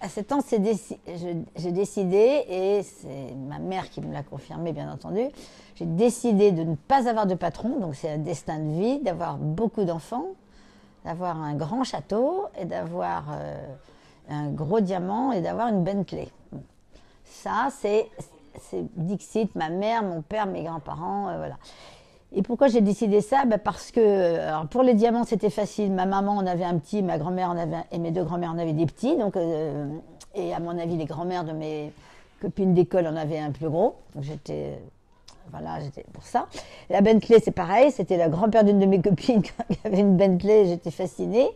à 7 ans, j'ai décidé, et c'est ma mère qui me l'a confirmé, bien entendu, j'ai décidé de ne pas avoir de patron, donc c'est un destin de vie, d'avoir beaucoup d'enfants, d'avoir un grand château, et d'avoir un gros diamant, et d'avoir une Bentley. Ça, c'est Dixit, ma mère, mon père, mes grands-parents, voilà. Et pourquoi j'ai décidé ça? Ben parce que alors pour les diamants, c'était facile. Ma maman en avait un petit, ma grand-mère en avait un, et mes deux grand-mères en avaient des petits. Donc, et à mon avis, les grand-mères de mes copines d'école en avaient un plus gros. Donc j'étais... Voilà, j'étais pour ça. La Bentley, c'est pareil. C'était la grand-père d'une de mes copines qui avait une Bentley. J'étais fascinée.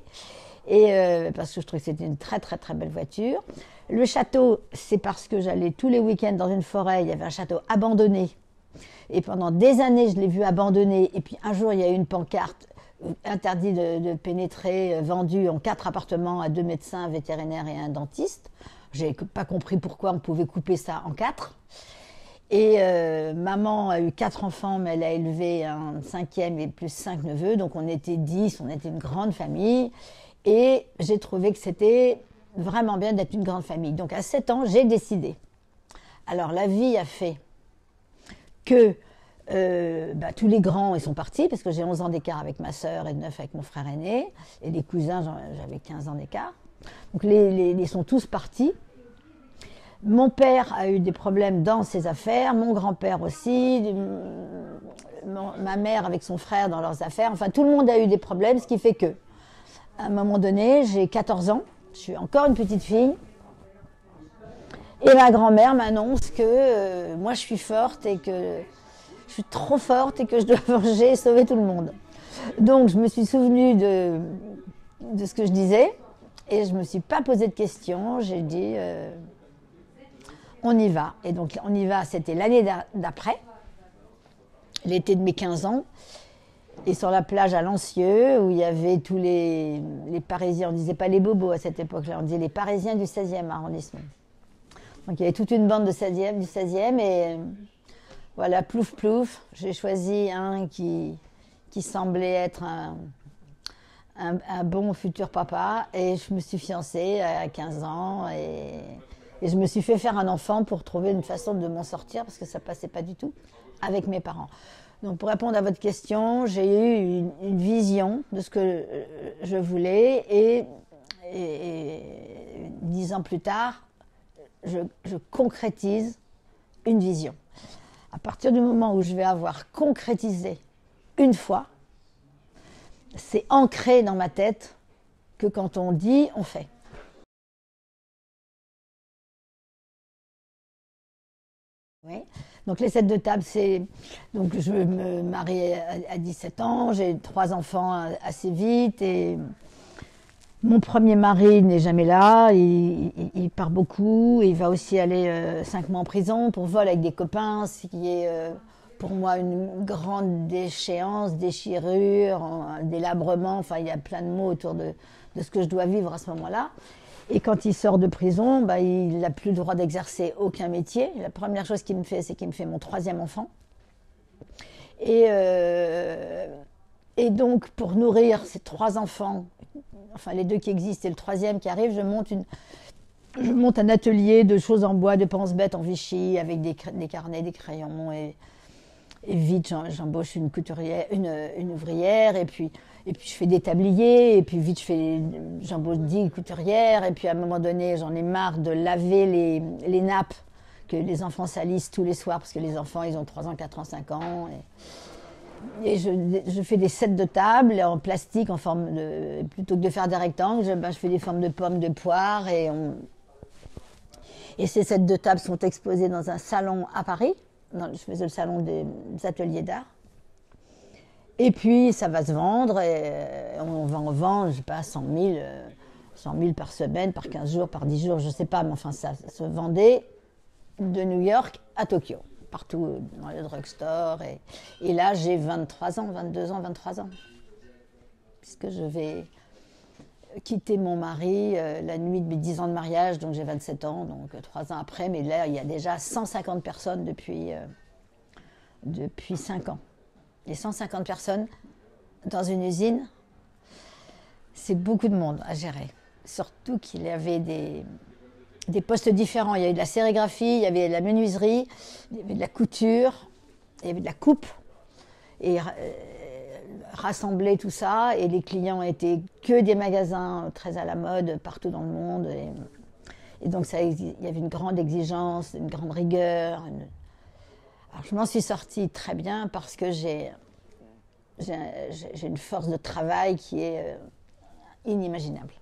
Et parce que je trouvais que c'était une très, très, très belle voiture. Le château, c'est parce que j'allais tous les week-ends dans une forêt. Il y avait un château abandonné. Et pendant des années, je l'ai vu abandonné. Et puis un jour, il y a eu une pancarte interdit de pénétrer, vendue en 4 appartements à 2 médecins, un vétérinaire et un dentiste. Je n'ai pas compris pourquoi on pouvait couper ça en 4. Et maman a eu 4 enfants, mais elle a élevé un 5e et plus 5 neveux. Donc on était 10, on était une grande famille. Et j'ai trouvé que c'était vraiment bien d'être une grande famille. Donc à 7 ans, j'ai décidé. Alors la vie a fait que tous les grands, ils sont partis, parce que j'ai 11 ans d'écart avec ma sœur et 9 avec mon frère aîné, et les cousins, j'avais 15 ans d'écart. Donc ils sont tous partis. Mon père a eu des problèmes dans ses affaires, mon grand-père aussi, ma mère avec son frère dans leurs affaires. Enfin, tout le monde a eu des problèmes, ce qui fait que, à un moment donné, j'ai 14 ans, je suis encore une petite fille. Et ma grand-mère m'annonce que moi je suis forte et que je suis trop forte et que je dois venger et sauver tout le monde. Donc je me suis souvenue de ce que je disais et je ne me suis pas posé de questions. J'ai dit on y va. Et donc on y va, c'était l'année d'après, l'été de mes 15 ans. Et sur la plage à Lancieux, où il y avait tous les Parisiens, on ne disait pas les bobos à cette époque-là, on disait les Parisiens du 16e arrondissement. Donc il y avait toute une bande du 16e et voilà, plouf plouf, j'ai choisi un qui semblait être un bon futur papa et je me suis fiancée à 15 ans et je me suis fait faire un enfant pour trouver une façon de m'en sortir parce que ça passait pas du tout avec mes parents. Donc pour répondre à votre question, j'ai eu une vision de ce que je voulais et 10 ans plus tard, je concrétise une vision. À partir du moment où je vais avoir concrétisé une fois, c'est ancré dans ma tête que quand on dit, on fait. Oui. Donc les 7 de table, c'est... Donc je me marie à 17 ans, j'ai 3 enfants assez vite et... Mon premier mari n'est jamais là, il part beaucoup, il va aussi aller 5 mois en prison pour vol avec des copains, ce qui est pour moi une grande déchéance, déchirure, un délabrement, enfin il y a plein de mots autour de ce que je dois vivre à ce moment-là. Et quand il sort de prison, bah, il n'a plus le droit d'exercer aucun métier. La première chose qu'il me fait, c'est qu'il me fait mon 3e enfant. Et donc pour nourrir ces 3 enfants, enfin les 2 qui existent et le 3e qui arrive, je monte un atelier de choses en bois, de pense-bêtes en Vichy, avec des carnets, des crayons, et vite j'embauche une couturière, une ouvrière, et puis je fais des tabliers, et puis vite j'embauche 10 couturières, et puis à un moment donné j'en ai marre de laver les nappes que les enfants salissent tous les soirs, parce que les enfants ils ont 3 ans, 4 ans, 5 ans... Et je fais des sets de table en plastique, en forme de, plutôt que de faire des rectangles, je fais des formes de pommes, de poires. Et ces sets de table sont exposés dans un salon à Paris. Je faisais le salon des ateliers d'art. Et puis, ça va se vendre. Et on va en vendre, je ne sais pas, 100 000 par semaine, par 15 jours, par 10 jours, je ne sais pas. Mais enfin, ça se vendait de New York à Tokyo, partout dans le drugstore. Et là, j'ai 23 ans, 22 ans, 23 ans. Puisque je vais quitter mon mari la nuit de mes 10 ans de mariage, donc j'ai 27 ans, donc 3 ans après. Mais là, il y a déjà 150 personnes depuis 5 ans. Et 150 personnes dans une usine, c'est beaucoup de monde à gérer. Surtout qu'il y avait des... des postes différents. Il y avait de la sérigraphie, il y avait de la menuiserie, il y avait de la couture, il y avait de la coupe. Et rassembler tout ça, et les clients étaient que des magasins très à la mode partout dans le monde. Et donc ça, il y avait une grande exigence, une grande rigueur. Alors je m'en suis sortie très bien parce que j'ai une force de travail qui est inimaginable.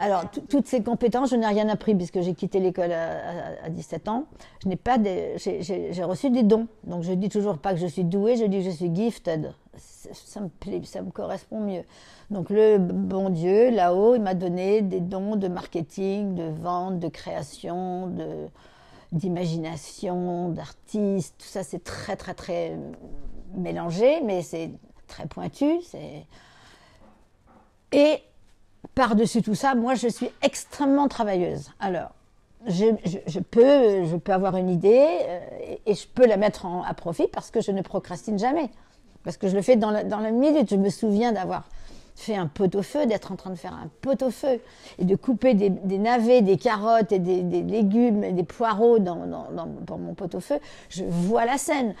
Alors, toutes ces compétences, je n'ai rien appris puisque j'ai quitté l'école à 17 ans. J'ai reçu des dons. Donc, je ne dis toujours pas que je suis douée, je dis que je suis gifted. Ça me plaît, ça me correspond mieux. Donc, le bon Dieu, là-haut, il m'a donné des dons de marketing, de vente, de création, d'imagination, d'artiste. Tout ça, c'est très, très, très mélangé, mais c'est très pointu. Et par-dessus tout ça, moi, je suis extrêmement travailleuse. Alors, je peux avoir une idée et je peux la mettre à profit parce que je ne procrastine jamais. Parce que je le fais dans la minute. Je me souviens d'avoir fait un pot-au-feu, d'être en train de faire un pot-au-feu et de couper des navets, des carottes et des légumes et des poireaux pour mon pot-au-feu. Je vois la scène.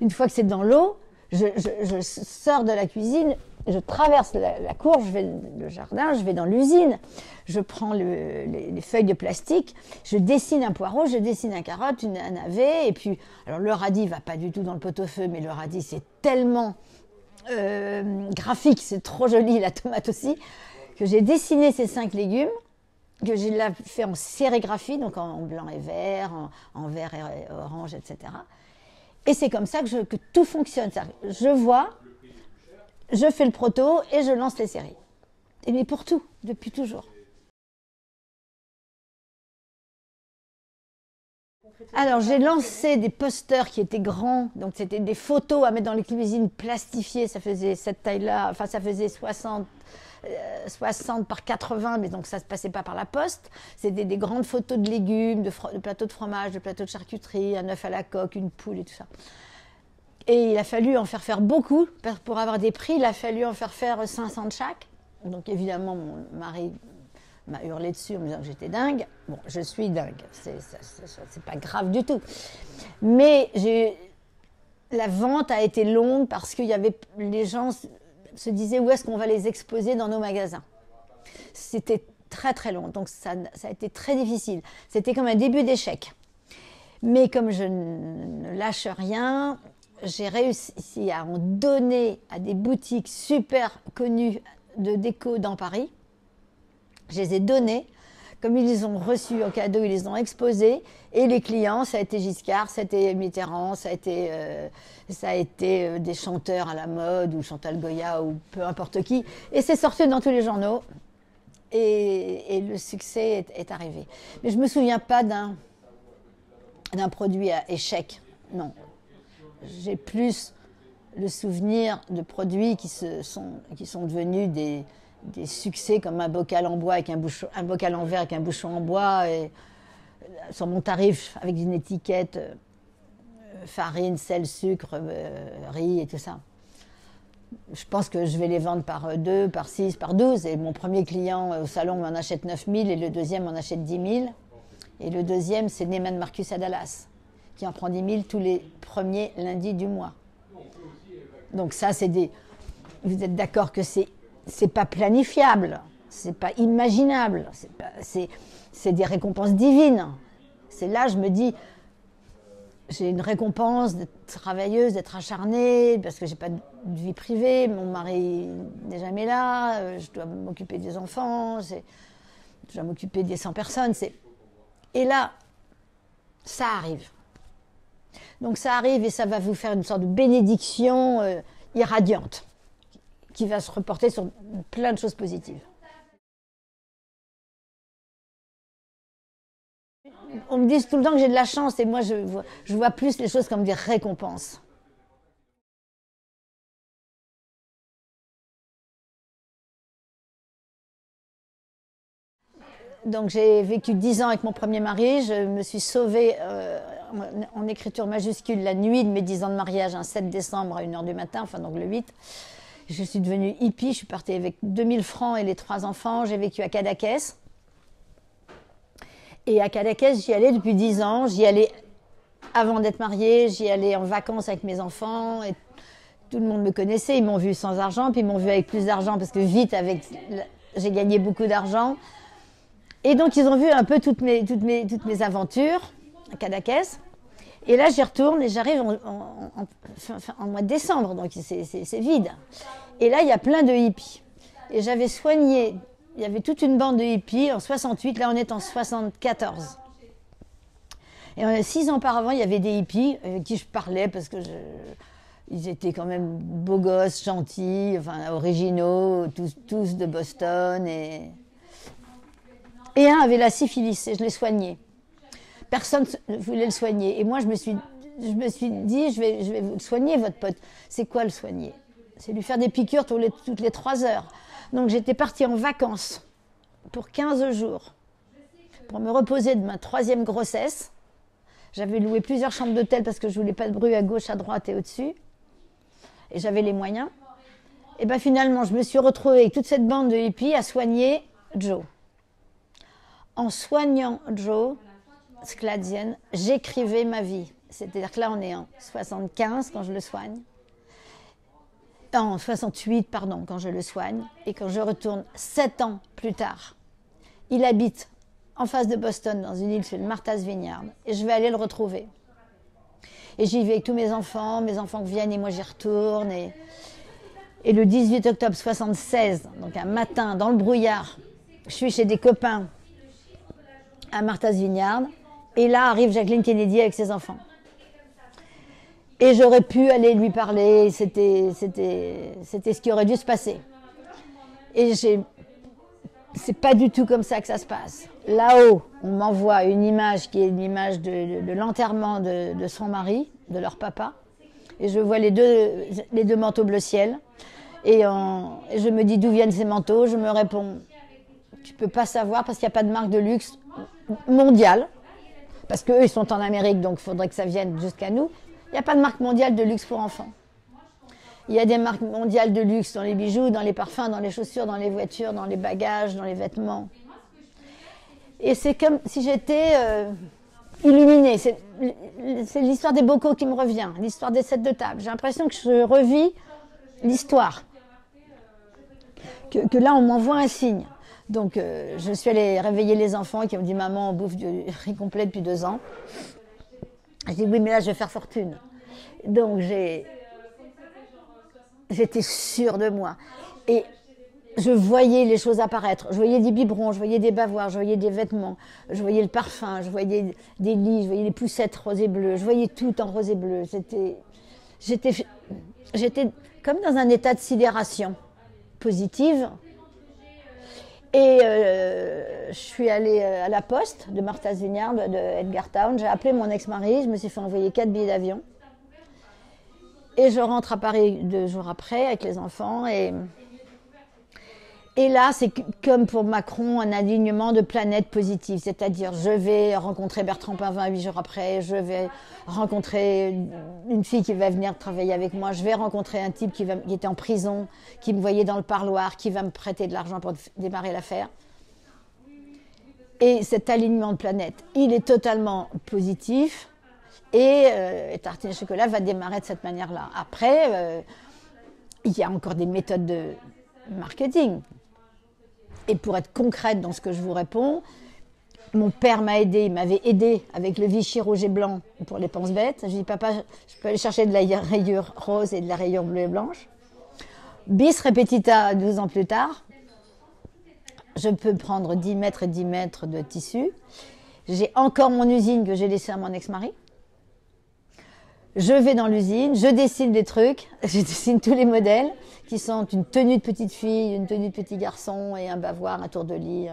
Une fois que c'est dans l'eau, je sors de la cuisine. Je traverse la cour, je vais le jardin, je vais dans l'usine, je prends les feuilles de plastique, je dessine un poireau, je dessine un carotte, un navet, et puis, alors le radis ne va pas du tout dans le pot-au-feu, mais le radis c'est tellement graphique, c'est trop joli, la tomate aussi, que j'ai dessiné ces 5 légumes, que j'ai fait en sérigraphie, donc en blanc et vert, en vert et orange, etc. Et c'est comme ça que tout fonctionne. Je vois, je fais le proto et je lance les séries. Et mais pour tout, depuis toujours. Alors j'ai lancé des posters qui étaient grands, donc c'était des photos à mettre dans les cuisines plastifiées, ça faisait cette taille-là, enfin ça faisait 60 par 80, mais donc ça ne se passait pas par la poste. C'était des grandes photos de légumes, de plateaux de fromage, de plateaux de charcuterie, un œuf à la coque, une poule et tout ça. Et il a fallu en faire beaucoup. Pour avoir des prix, il a fallu en faire 500 de chaque. Donc évidemment, mon mari m'a hurlé dessus en me disant que j'étais dingue. Bon, je suis dingue, c'est pas grave du tout. Mais la vente a été longue parce que les gens se disaient où est-ce qu'on va les exposer dans nos magasins. C'était très très long, donc ça a été très difficile. C'était comme un début d'échec. Mais comme je ne lâche rien, j'ai réussi à en donner à des boutiques super connues de déco dans Paris. Je les ai données. Comme ils les ont reçues en cadeau, ils les ont exposées. Et les clients, ça a été Giscard, ça a été Mitterrand, ça a été des chanteurs à la mode ou Chantal Goya ou peu importe qui. Et c'est sorti dans tous les journaux. Et le succès est arrivé. Mais je ne me souviens pas d'un produit à échec, non. J'ai plus le souvenir de produits qui sont devenus des succès, comme un bocal en bois avec un bocal en verre avec un bouchon en bois, et sur mon tarif avec une étiquette farine, sel, sucre, riz et tout ça. Je pense que je vais les vendre par 2, par 6, par 12. Et mon premier client au salon m'en achète 9 000 et le deuxième m'en achète 10 000. Et le deuxième, c'est Neiman Marcus à Dallas, qui en prend 10 000 tous les premiers lundis du mois. Donc ça, vous êtes d'accord que c'est pas planifiable, c'est pas imaginable, c'est des récompenses divines. C'est là, je me dis, j'ai une récompense d'être travailleuse, d'être acharnée, parce que j'ai pas de vie privée, mon mari n'est jamais là, je dois m'occuper des enfants, je dois m'occuper des 100 personnes. Et là, ça arrive. Donc ça arrive et ça va vous faire une sorte de bénédiction irradiante qui va se reporter sur plein de choses positives. On me dit tout le temps que j'ai de la chance et moi je vois plus les choses comme des récompenses. Donc j'ai vécu 10 ans avec mon premier mari, je me suis sauvée en écriture majuscule la nuit de mes 10 ans de mariage, un 7 décembre à 1 h du matin, enfin donc le 8. Je suis devenue hippie, je suis partie avec 2000 francs et les 3 enfants, j'ai vécu à Cadaquès. Et à Cadaquès, j'y allais depuis 10 ans, j'y allais avant d'être mariée, j'y allais en vacances avec mes enfants, et tout le monde me connaissait, ils m'ont vu sans argent, puis ils m'ont vu avec plus d'argent, parce que vite, j'ai gagné beaucoup d'argent. Et donc, ils ont vu un peu toutes mes aventures à Cadaquès. Et là, j'y retourne et j'arrive en mois de décembre, donc c'est vide. Et là, il y a plein de hippies. Et j'avais soigné, il y avait toute une bande de hippies en 68, là on est en 74. Et 6 ans auparavant, il y avait des hippies avec qui je parlais parce que ils étaient quand même beaux gosses, gentils, enfin originaux, tous de Boston. Et un avait la syphilis et je l'ai soigné. Personne ne voulait le soigner. Et moi, je me suis dit, je vais vous le soigner, votre pote. C'est quoi le soigner? C'est lui faire des piqûres toutes les 3 heures. Donc, j'étais partie en vacances pour 15 jours pour me reposer de ma 3e grossesse. J'avais loué plusieurs chambres d'hôtel parce que je ne voulais pas de bruit à gauche, à droite et au-dessus. Et j'avais les moyens. Et bien, finalement, je me suis retrouvée avec toute cette bande de hippies à soigner Joe. En soignant Joe Scladzienne, j'écrivais ma vie. C'est-à-dire que là, on est en 75 quand je le soigne. En 68, pardon, quand je le soigne. Et quand je retourne 7 ans plus tard, il habite en face de Boston, dans une île, sur le Martha's Vineyard. Et je vais aller le retrouver. Et j'y vais avec tous mes enfants viennent et moi j'y retourne. Et le 18 octobre 76, donc un matin, dans le brouillard, je suis chez des copains à Martha's Vineyard. Et là arrive Jacqueline Kennedy avec ses enfants. Et j'aurais pu aller lui parler, c'était ce qui aurait dû se passer. Et c'est pas du tout comme ça que ça se passe. Là-haut, on m'envoie une image qui est une image de l'enterrement de son mari, de leur papa. Et je vois les deux manteaux bleu ciel. Et je me dis d'où viennent ces manteaux. Je me réponds, tu peux pas savoir parce qu'il n'y a pas de marque de luxe mondiale. Parce qu'eux, ils sont en Amérique, donc il faudrait que ça vienne jusqu'à nous. Il n'y a pas de marque mondiale de luxe pour enfants. Il y a des marques mondiales de luxe dans les bijoux, dans les parfums, dans les chaussures, dans les voitures, dans les bagages, dans les vêtements. Et c'est comme si j'étais illuminée. C'est l'histoire des bocaux qui me revient, l'histoire des sets de table. J'ai l'impression que je revis l'histoire. Que là, on m'envoie un signe. Donc, je suis allée réveiller les enfants qui ont dit « Maman, on bouffe du riz complet depuis 2 ans ». J'ai dit « Oui, mais là, je vais faire fortune ». Donc, j'étais sûre de moi. Et je voyais les choses apparaître. Je voyais des biberons, je voyais des bavoirs, je voyais des vêtements, je voyais le parfum, je voyais des lits, je voyais des poussettes roses et bleues, je voyais tout en rose et bleu. J'étais comme dans un état de sidération positive. Et je suis allée à la poste de Martha's Vineyard, de Edgar Town. J'ai appelé mon ex-mari, je me suis fait envoyer 4 billets d'avion. Et je rentre à Paris 2 jours après avec les enfants. Et là, c'est comme pour Macron, un alignement de planètes positives. C'est-à-dire, je vais rencontrer Bertrand Pavin 8 jours après, je vais rencontrer une fille qui va venir travailler avec moi, je vais rencontrer un type qui était en prison, qui me voyait dans le parloir, qui va me prêter de l'argent pour démarrer l'affaire. Et cet alignement de planètes, il est totalement positif. Et Tartine et Chocolat va démarrer de cette manière-là. Après, il y a encore des méthodes de marketing. Et pour être concrète dans ce que je vous réponds, mon père m'a aidé, il m'avait aidé avec le Vichy rouge et blanc pour les pense-bêtes. Je lui ai dit, papa, je peux aller chercher de la rayure rose et de la rayure bleue et blanche. Bis repetita, 12 ans plus tard, je peux prendre 10 mètres et 10 mètres de tissu. J'ai encore mon usine que j'ai laissée à mon ex-mari. Je vais dans l'usine, je dessine des trucs, je dessine tous les modèles qui sont une tenue de petite fille, une tenue de petit garçon et un bavoir, un tour de lit,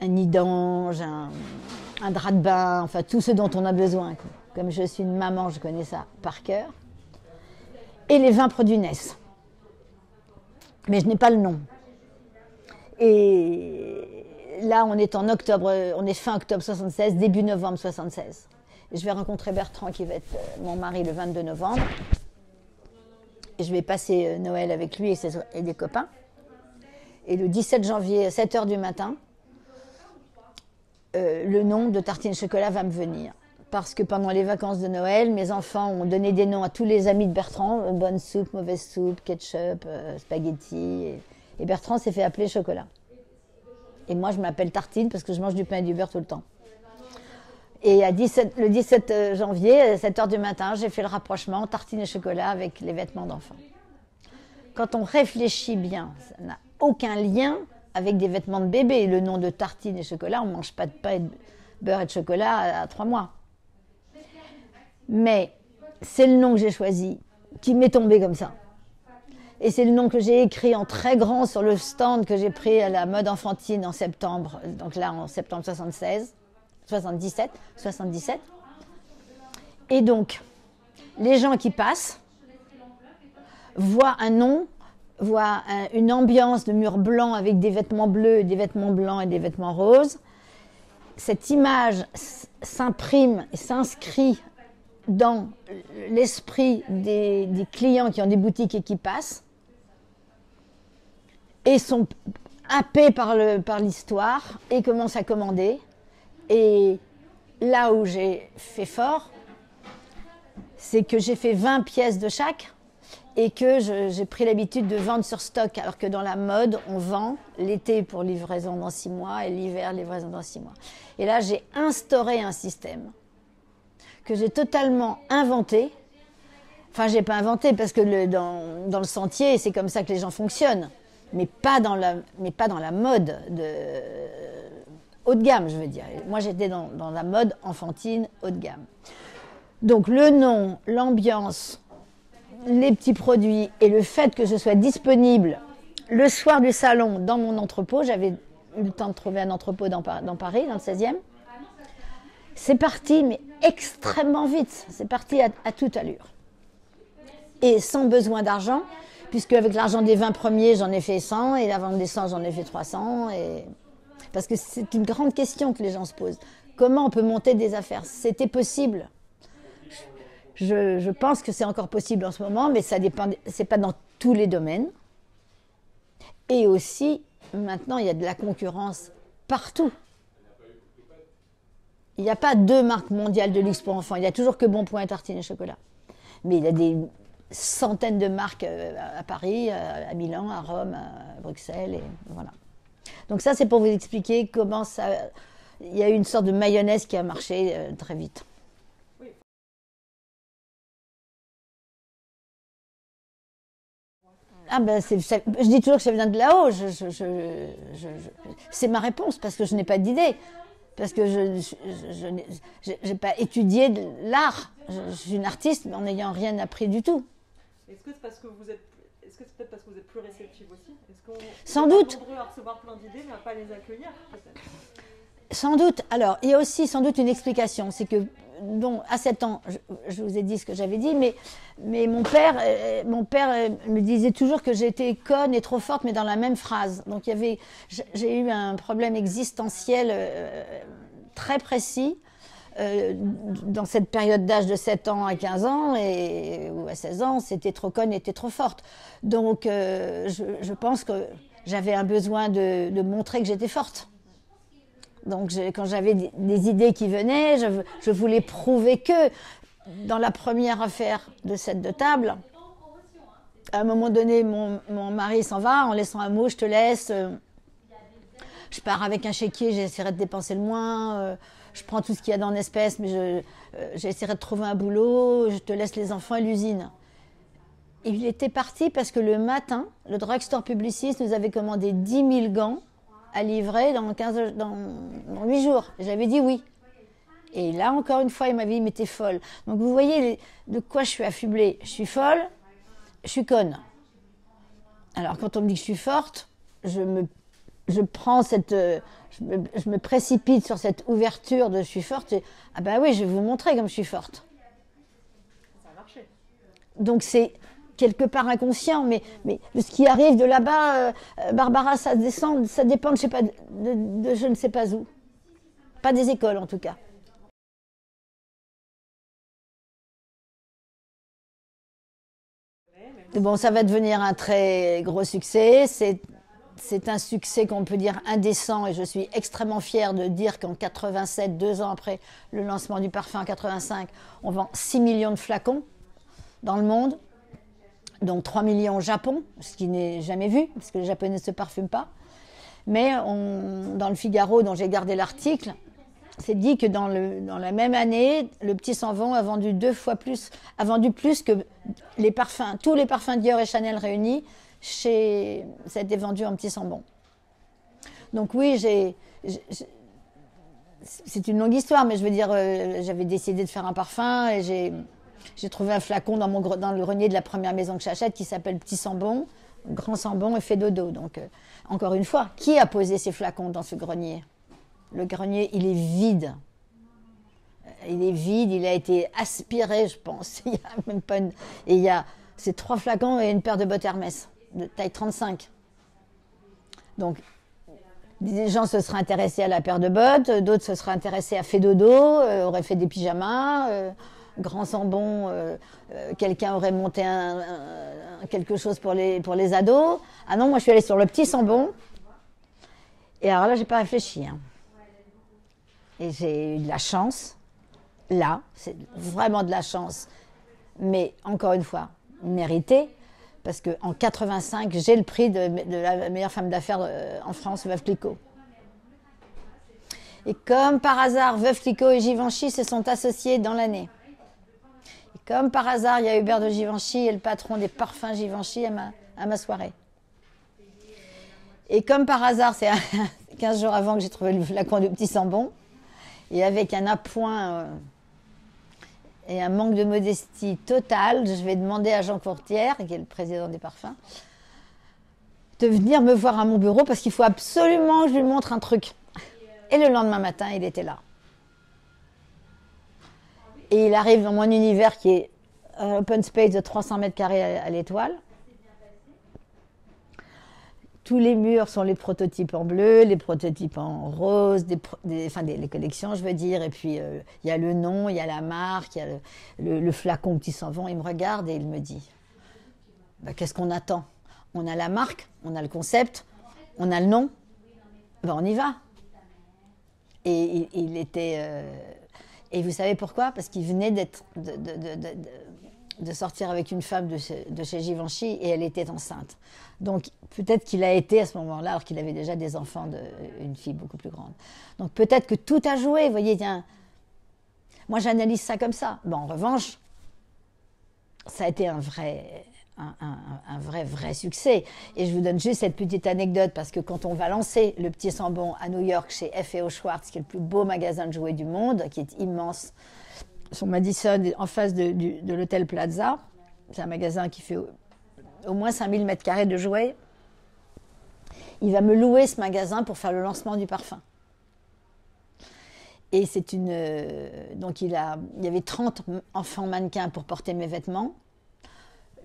un nid d'ange, un drap de bain, enfin tout ce dont on a besoin. Comme je suis une maman, je connais ça par cœur. Et les 20 produits Ness. Mais je n'ai pas le nom. Et là, on est en octobre, on est fin octobre 76, début novembre 76. Je vais rencontrer Bertrand qui va être mon mari le 22 novembre. Et je vais passer Noël avec lui et des copains. Et le 17 janvier, à 7h du matin, le nom de Tartine Chocolat va me venir. Parce que pendant les vacances de Noël, mes enfants ont donné des noms à tous les amis de Bertrand. Bonne soupe, mauvaise soupe, ketchup, spaghetti. Et Bertrand s'est fait appeler Chocolat. Et moi, je m'appelle Tartine parce que je mange du pain et du beurre tout le temps. Et le 17 janvier, à 7h du matin, j'ai fait le rapprochement Tartine et Chocolat avec les vêtements d'enfants. Quand on réfléchit bien, ça n'a aucun lien avec des vêtements de bébé. Le nom de Tartine et Chocolat, on ne mange pas de pain et de beurre et de chocolat à 3 mois. Mais c'est le nom que j'ai choisi, qui m'est tombé comme ça. Et c'est le nom que j'ai écrit en très grand sur le stand que j'ai pris à la mode enfantine en septembre, donc là en septembre 77. Et donc, les gens qui passent voient un nom, voient une ambiance de mur blanc avec des vêtements bleus, des vêtements blancs et des vêtements roses. Cette image s'imprime et s'inscrit dans l'esprit des clients qui ont des boutiques et qui passent, et sont happés par l'histoire et commencent à commander. Et là où j'ai fait fort, c'est que j'ai fait 20 pièces de chaque et que j'ai pris l'habitude de vendre sur stock, alors que dans la mode, on vend l'été pour livraison dans 6 mois et l'hiver livraison dans 6 mois. Et là, j'ai instauré un système que j'ai totalement inventé. Enfin, je n'ai pas inventé parce que dans le sentier, c'est comme ça que les gens fonctionnent, mais pas dans la mode haut de gamme, je veux dire. Moi, j'étais dans la mode enfantine haut de gamme. Donc, le nom, l'ambiance, les petits produits et le fait que je sois disponible le soir du salon dans mon entrepôt. J'avais eu le temps de trouver un entrepôt dans Paris, dans le 16e. C'est parti, mais extrêmement vite. C'est parti à toute allure. Et sans besoin d'argent, puisque avec l'argent des 20 premiers, j'en ai fait 100, et avant des 100, j'en ai fait 300. Parce que c'est une grande question que les gens se posent. Comment on peut monter des affaires? C'était possible. Je pense que c'est encore possible en ce moment, mais ça dépend. C'est pas dans tous les domaines. Et aussi, maintenant, il y a de la concurrence partout. Il n'y a pas 2 marques mondiales de luxe pour enfants. Il n'y a toujours que Bonpoint, Tartine et Chocolat. Mais il y a des centaines de marques à Paris, à Milan, à Rome, à Bruxelles, et voilà. Donc ça, c'est pour vous expliquer comment ça... Il y a eu une sorte de mayonnaise qui a marché très vite. Oui. Ah ben, je dis toujours que ça vient de là-haut. C'est ma réponse, parce que je n'ai pas d'idée. Parce que je n'ai pas étudié l'art. Je suis une artiste, mais en n'ayant rien appris du tout. Est-ce que c'est parce que vous êtes... Est-ce que c'est peut-être parce que vous êtes plus réceptive aussi? Est-ce qu'on Sans doute. Nombreux à recevoir plein d'idées, mais à pas les accueillir, peut-être? Sans doute. Alors, il y a aussi sans doute une explication. C'est que, bon, à 7 ans, je vous ai dit ce que j'avais dit, mais mon père me disait toujours que j'étais conne et trop forte, mais dans la même phrase. Donc, j'ai eu un problème existentiel très précis dans cette période d'âge de 7 ans à 15 ans ou à 16 ans, c'était trop conne, était trop forte. Donc je pense que j'avais un besoin de montrer que j'étais forte. Donc quand j'avais des idées qui venaient, je voulais prouver que dans la première affaire de cette de table, à un moment donné, mon mari s'en va en laissant un mot, je te laisse, je pars avec un chéquier, j'essaierai de dépenser le moins. Je prends tout ce qu'il y a en espèces, mais j'essaierai de trouver un boulot, je te laisse les enfants à l'usine. Il était parti parce que le matin, le drugstore publiciste nous avait commandé 10 000 gants à livrer dans 8 jours. J'avais dit oui. Et là, encore une fois, il m'avait dit, mais t'es folle. Donc vous voyez de quoi je suis affublée. Je suis folle, je suis conne. Alors quand on me dit que je suis forte, je me précipite sur cette ouverture de je suis forte et ah ben oui, je vais vous montrer comme je suis forte. Ça a marché. Donc c'est quelque part inconscient, mais ce qui arrive de là-bas, Barbara, ça descend, ça dépend de, je sais pas, de je ne sais pas où. Pas des écoles en tout cas. Bon, ça va devenir un très gros succès. C'est un succès qu'on peut dire indécent et je suis extrêmement fière de dire qu'en 87, 2 ans après le lancement du parfum en 85, on vend 6 millions de flacons dans le monde, donc 3 millions au Japon, ce qui n'est jamais vu, parce que les Japonais ne se parfument pas. Mais dans le Figaro, dont j'ai gardé l'article, c'est dit que dans la même année, le petit s'en vend a vendu 2 fois plus, a vendu plus que les parfums, tous les parfums Dior et Chanel réunis. Ça a été vendu en petit sambon. Donc oui, c'est une longue histoire, mais je veux dire, j'avais décidé de faire un parfum et j'ai trouvé un flacon dans le grenier de la première maison que j'achète qui s'appelle Petit Sambon, Grand Sambon et Fait Dodo. Donc encore une fois, qui a posé ces flacons dans ce grenier? Le grenier, il est vide. Il est vide, il a été aspiré, je pense. Il y a même pas et il y a ces 3 flacons et une paire de bottes Hermès. De taille 35. Donc, des gens se seraient intéressés à la paire de bottes, d'autres se seraient intéressés à Fait Dodo, auraient fait des pyjamas, Grand Sambon, quelqu'un aurait monté quelque chose pour les ados. Ah non, moi je suis allée sur le Petit Sambon. Et alors là, j'ai pas réfléchi. Hein. Et j'ai eu de la chance. Là, c'est vraiment de la chance. Mais encore une fois, méritée. Parce qu'en 85, j'ai le prix de la meilleure femme d'affaires en France, Veuve Clicquot. Et comme par hasard, Veuve Clicquot et Givenchy se sont associés dans l'année. Et comme par hasard, il y a Hubert de Givenchy et le patron des parfums Givenchy à ma soirée. Et comme par hasard, c'est 15 jours avant que j'ai trouvé le flacon du Petit Sambon. Et avec un appoint... et un manque de modestie totale, je vais demander à Jean Courtière, qui est le président des parfums, de venir me voir à mon bureau parce qu'il faut absolument que je lui montre un truc. Et le lendemain matin, il était là. Et il arrive dans mon univers qui est un open space de 300 mètres carrés à l'étoile. Tous les murs sont les prototypes en bleu, les prototypes en rose, les collections, je veux dire. Et puis, il y a le nom, il y a la marque, il y a le flacon Petit Sambon. Il me regarde et il me dit, bah, qu'est-ce qu'on attend? On a la marque, on a le concept, on a le nom. Bah, on y va. Et il était... et vous savez pourquoi? Parce qu'il venait de sortir avec une femme de chez Givenchy et elle était enceinte. Donc peut-être qu'il a été à ce moment-là, alors qu'il avait déjà des enfants, une fille beaucoup plus grande. Donc peut-être que tout a joué, vous voyez. Moi j'analyse ça comme ça. Bon, en revanche, ça a été un vrai succès. Et je vous donne juste cette petite anecdote parce que quand on va lancer le Petit Sambon à New York chez F&O Schwartz, qui est le plus beau magasin de jouets du monde, qui est immense, sur Madison, en face de l'hôtel Plaza. C'est un magasin qui fait au moins 5000 mètres carrés de jouets. Il va me louer ce magasin pour faire le lancement du parfum. Et c'est une... donc il y avait 30 enfants mannequins pour porter mes vêtements.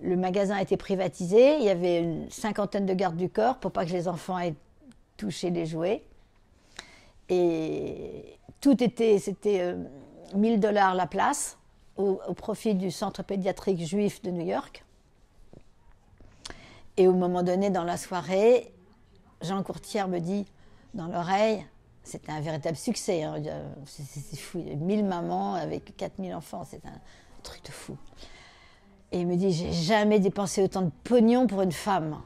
Le magasin a été privatisé. Il y avait une 50aine de gardes du corps pour pas que les enfants aient touché les jouets. Et tout était... c'était... $1000 la place au profit du centre pédiatrique juif de New York. Et au moment donné, dans la soirée, Jean Courtière me dit dans l'oreille, c'était un véritable succès, hein, c'est fou, 1000 mamans avec 4000 enfants, c'est un truc de fou. Et il me dit, j'ai jamais dépensé autant de pognon pour une femme.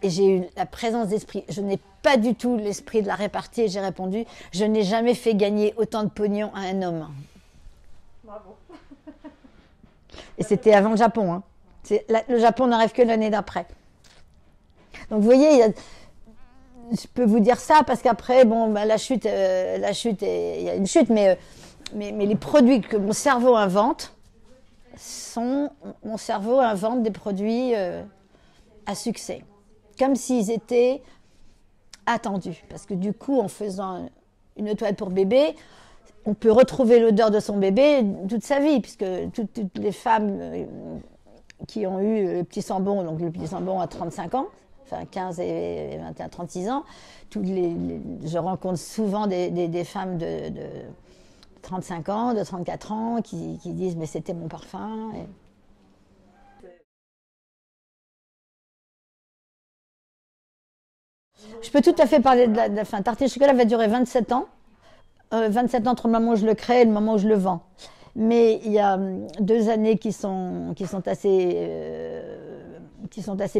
Et j'ai eu la présence d'esprit. Je n'ai pas du tout l'esprit de la répartie. Et j'ai répondu, je n'ai jamais fait gagner autant de pognon à un homme. Bravo. Et c'était avant le Japon. Hein. Le Japon n'arrive que l'année d'après. Donc vous voyez, je peux vous dire ça parce qu'après, bon, bah, la chute, il y a une chute, mais les produits que mon cerveau invente sont... Mon cerveau invente des produits à succès. Comme s'ils étaient attendus. Parce que du coup, en faisant une toilette pour bébé, on peut retrouver l'odeur de son bébé toute sa vie, puisque toutes les femmes qui ont eu le Petit Sambon, donc le Petit Sambon à 35 ans, enfin 15 et 21, 36 ans, je rencontre souvent des femmes de 35 ans, de 34 ans, qui disent « mais c'était mon parfum ». Je peux tout à fait parler de la fin. Tartine et Chocolat va durer 27 ans. 27 ans entre le moment où je le crée et le moment où je le vends. Mais il y a 2 années qui sont assez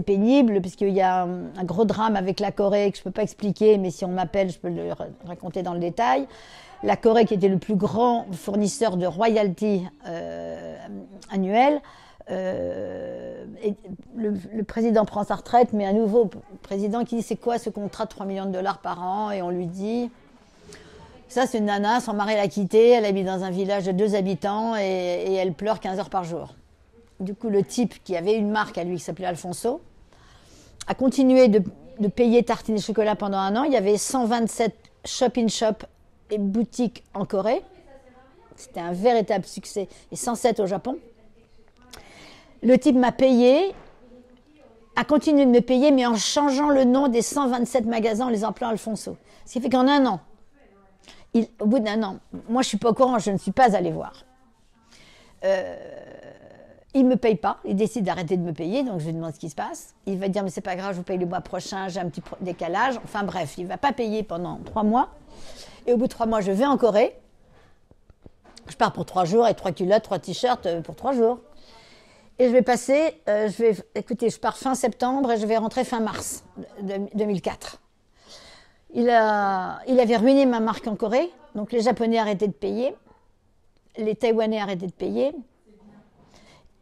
pénibles, puisqu'il y a un gros drame avec la Corée que je ne peux pas expliquer, mais si on m'appelle, je peux le raconter dans le détail. La Corée, qui était le plus grand fournisseur de royalties annuelles, et le président prend sa retraite, mais un nouveau président qui dit « C'est quoi ce contrat de 3 millions de dollars par an ?» Et on lui dit « Ça, c'est une nana, son mari l'a quittée, elle habite dans un village de 2 habitants et elle pleure 15 heures par jour. » Du coup, le type qui avait une marque à lui qui s'appelait Alphonso a continué de payer Tartine et Chocolat pendant 1 an. Il y avait 127 shop-in-shop et boutiques en Corée. C'était un véritable succès. Et 107 au Japon. Le type m'a payé, a continué de me payer, mais en changeant le nom des 127 magasins en les appelant Alphonso. Ce qui fait qu'en 1 an, au bout d'un an, moi je ne suis pas au courant, je ne suis pas allée voir. Il ne me paye pas, il décide d'arrêter de me payer, donc je lui demande ce qui se passe. Il va dire, mais c'est pas grave, je vous paye le mois prochain, j'ai un petit décalage. Enfin bref, il ne va pas payer pendant 3 mois. Et au bout de 3 mois, je vais en Corée. Je pars pour 3 jours et 3 culottes, 3 t-shirts pour 3 jours. Et je vais passer, écoutez, je pars fin septembre et je vais rentrer fin mars 2004. Il avait ruiné ma marque en Corée, donc les Japonais arrêtaient de payer, les Taïwanais arrêtaient de payer.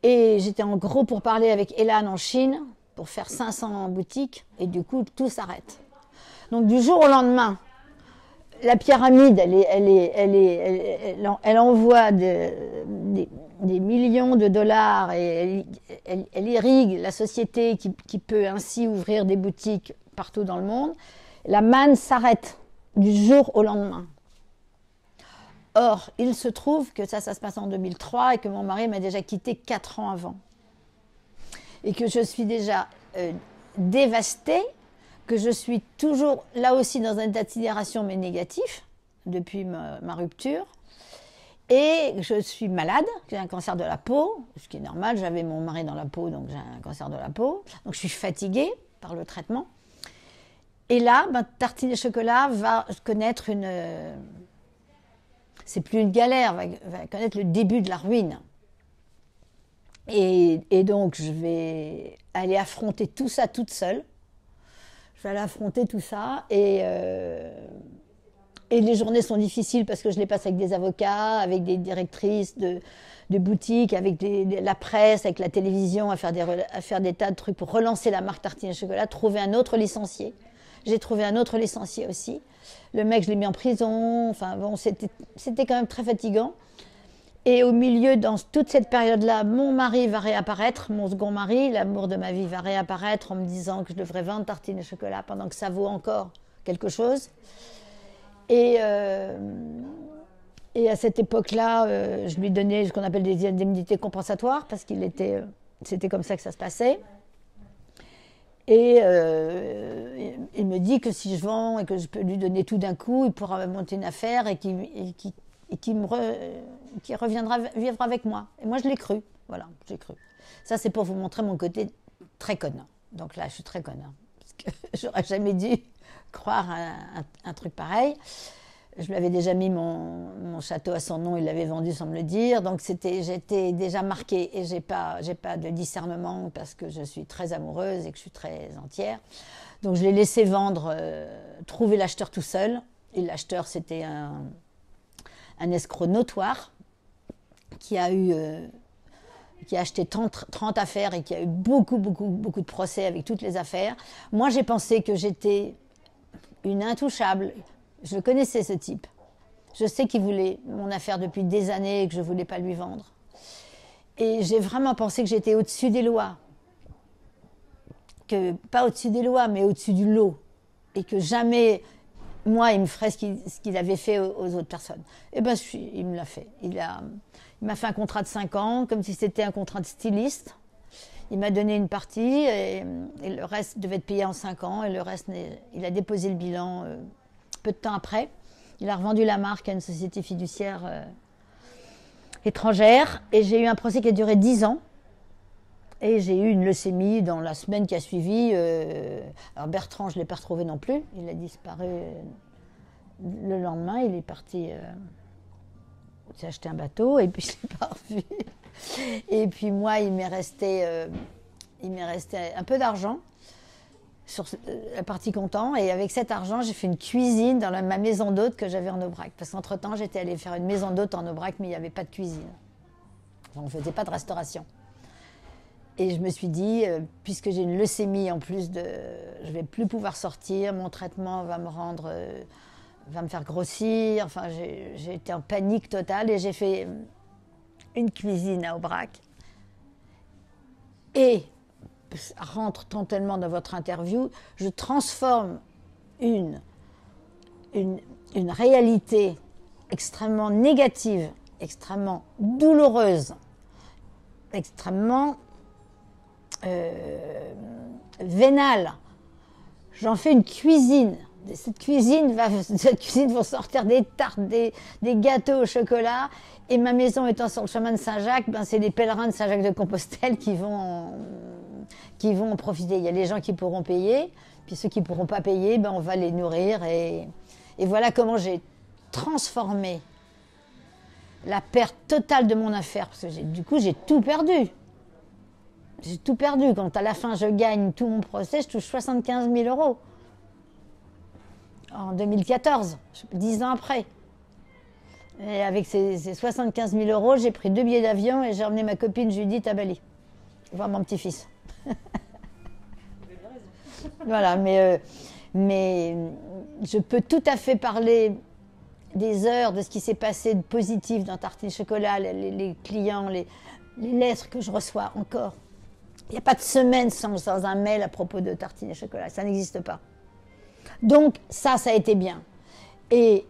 Et j'étais en gros pour parler avec Elan en Chine, pour faire 500 boutiques, et du coup, tout s'arrête. Donc du jour au lendemain, la pyramide, elle envoie des millions de dollars, et elle irrigue la société qui peut ainsi ouvrir des boutiques partout dans le monde. La manne s'arrête du jour au lendemain. Or, il se trouve que ça se passe en 2003 et que mon mari m'a déjà quittée 4 ans avant. Et que je suis déjà dévastée, que je suis toujours là aussi dans un état de sidération mais négatif depuis ma rupture. Et je suis malade, j'ai un cancer de la peau, ce qui est normal, j'avais mon mari dans la peau, donc j'ai un cancer de la peau. Donc je suis fatiguée par le traitement. Et là, ben, Tartine et Chocolat va connaître une... c'est plus une galère, va connaître le début de la ruine. Et donc, je vais aller affronter tout ça toute seule. Je vais aller affronter tout ça. Et les journées sont difficiles parce que je les passe avec des avocats, avec des directrices de boutiques, avec la presse, avec la télévision, à faire des tas de trucs pour relancer la marque Tartine et Chocolat, trouver un autre licencié. J'ai trouvé un autre licencié aussi. Le mec, je l'ai mis en prison. Enfin bon, c'était quand même très fatigant. Et au milieu, dans toute cette période-là, mon mari va réapparaître, mon second mari, l'amour de ma vie va réapparaître en me disant que je devrais vendre Tartine et Chocolat pendant que ça vaut encore quelque chose. Et à cette époque-là, je lui donnais ce qu'on appelle des indemnités compensatoires parce qu'il était, c'était comme ça que ça se passait. Et il me dit que si je vends et que je peux lui donner tout d'un coup, il pourra monter une affaire et qui reviendra vivre avec moi. Et moi, je l'ai cru. Voilà, j'ai cru. Ça, c'est pour vous montrer mon côté très conne. Donc là, je suis très conne. Hein, parce que j'aurais jamais dû croire à un truc pareil. Je lui avais déjà mis mon château à son nom, il l'avait vendu sans me le dire. Donc j'étais déjà marquée et j'ai pas de discernement parce que je suis très amoureuse et que je suis très entière. Donc je l'ai laissé vendre, trouver l'acheteur tout seul. Et l'acheteur, c'était un escroc notoire qui a acheté 30 affaires et qui a eu beaucoup, beaucoup, beaucoup de procès avec toutes les affaires. Moi, j'ai pensé que j'étais une intouchable. Je connaissais ce type. Je sais qu'il voulait mon affaire depuis des années et que je ne voulais pas lui vendre. Et j'ai vraiment pensé que j'étais au-dessus des lois. Que, pas au-dessus des lois, mais au-dessus du lot. Et que jamais, moi, il me ferait ce qu'il avait fait aux autres personnes. Eh bien, il me l'a fait. Il m'a fait un contrat de 5 ans, comme si c'était un contrat de styliste. Il m'a donné une partie et le reste devait être payé en 5 ans. Et le reste, il a déposé le bilan... peu de temps après, il a revendu la marque à une société fiduciaire étrangère et j'ai eu un procès qui a duré 10 ans Et j'ai eu une leucémie dans la semaine qui a suivi. Alors Bertrand, je ne l'ai pas retrouvé non plus. Il a disparu le lendemain. Il est parti s'est acheté un bateau et puis je ne l'ai pas revu. Et puis moi, il m'est resté, un peu d'argent sur la partie comptant. Et avec cet argent, j'ai fait une cuisine dans ma maison d'hôte que j'avais en Aubrac. Parce qu'entre-temps, j'étais allée faire une maison d'hôte en Aubrac, mais il n'y avait pas de cuisine. On ne faisait pas de restauration. Et je me suis dit, puisque j'ai une leucémie en plus, je ne vais plus pouvoir sortir, mon traitement va me rendre, va me faire grossir. Enfin, j'ai été en panique totale et j'ai fait une cuisine à Aubrac. Et ça rentre tellement dans votre interview, je transforme une réalité extrêmement négative, extrêmement douloureuse, extrêmement vénale. J'en fais une cuisine. De cette cuisine, vont sortir des tartes, des gâteaux au chocolat. Et ma maison étant sur le chemin de Saint-Jacques, ben c'est les pèlerins de Saint-Jacques-de-Compostelle qui vont en profiter. Il y a les gens qui pourront payer, puis ceux qui ne pourront pas payer, ben on va les nourrir. Et voilà comment j'ai transformé la perte totale de mon affaire, parce que du coup, j'ai tout perdu. J'ai tout perdu. Quand à la fin, je gagne tout mon procès, je touche 75 000 € en 2014, 10 ans après. Et avec ces 75 000 €, j'ai pris 2 billets d'avion et j'ai emmené ma copine Judith à Bali, voir mon petit-fils. Voilà, mais je peux tout à fait parler des heures, de ce qui s'est passé de positif dans Tartine Chocolat, les clients, les lettres que je reçois encore. Il n'y a pas de semaine sans un mail à propos de Tartine et Chocolat. Ça n'existe pas. Donc, ça a été bien. Et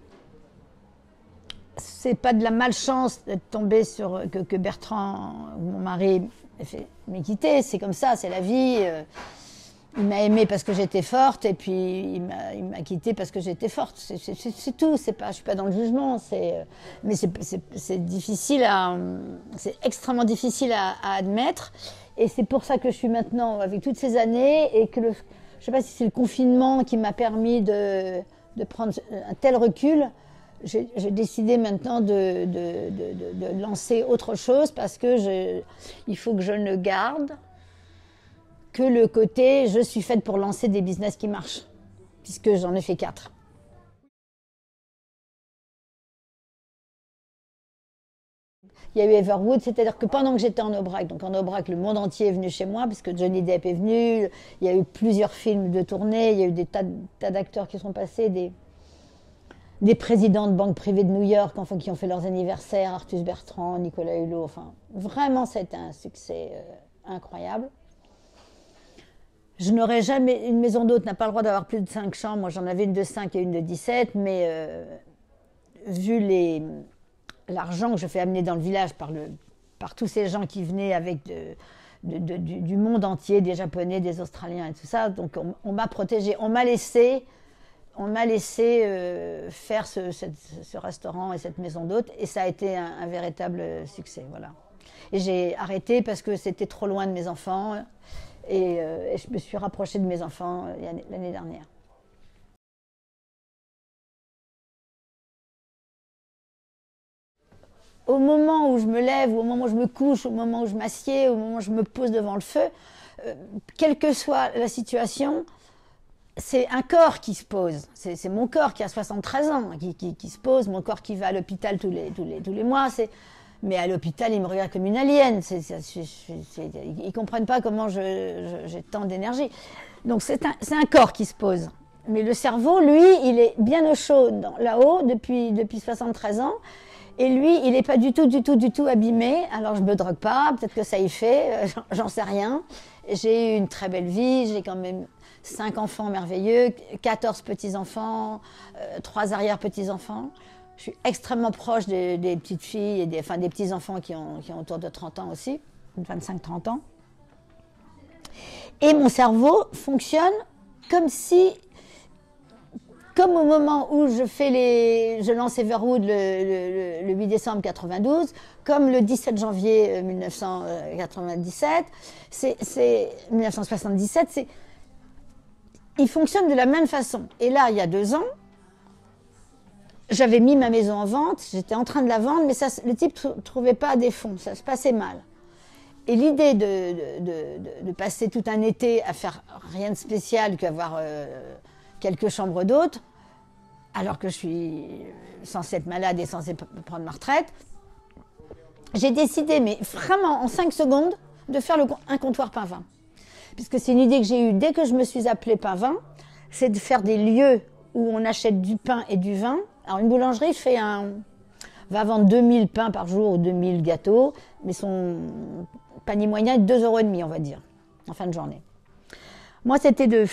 c'est pas de la malchance d'être tombée sur que Bertrand, mon mari, m'ait quittée. C'est comme ça, c'est la vie. Il m'a aimée parce que j'étais forte et puis il m'a quittée parce que j'étais forte. C'est tout. Je ne suis pas dans le jugement. Mais c'est difficile c'est extrêmement difficile à admettre. Et c'est pour ça que je suis maintenant avec toutes ces années et que je ne sais pas si c'est le confinement qui m'a permis de prendre un tel recul. J'ai décidé maintenant de lancer autre chose parce que il faut que je ne garde que le côté « je suis faite pour lancer des business qui marchent », puisque j'en ai fait 4. Il y a eu Everwood, c'est-à-dire que pendant que j'étais en Aubrac, donc en Aubrac, le monde entier est venu chez moi, puisque Johnny Depp est venu, il y a eu plusieurs films de tournée, il y a eu des tas d'acteurs qui sont passés, des présidents de banques privées de New York, enfin, qui ont fait leurs anniversaires, Arthus Bertrand, Nicolas Hulot, enfin, vraiment, c'était un succès incroyable. Je n'aurais jamais... Une maison d'hôte n'a pas le droit d'avoir plus de 5 chambres. Moi, j'en avais une de 5 et une de 17. Mais vu l'argent que je fais amener dans le village par tous ces gens qui venaient avec du monde entier, des Japonais, des Australiens et tout ça, donc on m'a protégée. On m'a laissé faire ce restaurant et cette maison d'hôte. Et ça a été un véritable succès, voilà. Et j'ai arrêté parce que c'était trop loin de mes enfants. Et je me suis rapprochée de mes enfants l'année dernière. Au moment où je me lève, au moment où je me couche, au moment où je m'assieds, au moment où je me pose devant le feu, quelle que soit la situation, c'est un corps qui se pose. C'est mon corps qui a 73 ans qui se pose, mon corps qui va à l'hôpital tous les mois. Mais à l'hôpital, ils me regardent comme une alien. Ils ne comprennent pas comment j'ai tant d'énergie. Donc, c'est un corps qui se pose. Mais le cerveau, lui, il est bien au chaud là-haut depuis 73 ans. Et lui, il n'est pas du tout abîmé. Alors, je ne me drogue pas. Peut-être que ça y fait. J'en sais rien. J'ai eu une très belle vie. J'ai quand même 5 enfants merveilleux, 14 petits-enfants, 3 arrière-petits-enfants. Je suis extrêmement proche des petites filles et des petits-enfants qui ont autour de 30 ans aussi, 25-30 ans. Et mon cerveau fonctionne comme si comme au moment où je lance Everwood le 8 décembre 92, comme le 17 janvier 1997, 1977, ils fonctionnent de la même façon. Et là, il y a 2 ans, j'avais mis ma maison en vente, j'étais en train de la vendre, mais ça, le type ne trouvait pas des fonds, ça se passait mal. Et l'idée de passer tout un été à faire rien de spécial qu'avoir quelques chambres d'hôtes, alors que je suis censée être malade et censée prendre ma retraite, j'ai décidé, mais vraiment en 5 secondes, de faire un comptoir pain-vin. Puisque c'est une idée que j'ai eue dès que je me suis appelée pain-vin, c'est de faire des lieux où on achète du pain et du vin. Alors une boulangerie fait va vendre 2000 pains par jour ou 2000 gâteaux, mais son panier moyen est 2,5 €, on va dire, en fin de journée. Moi, c'était de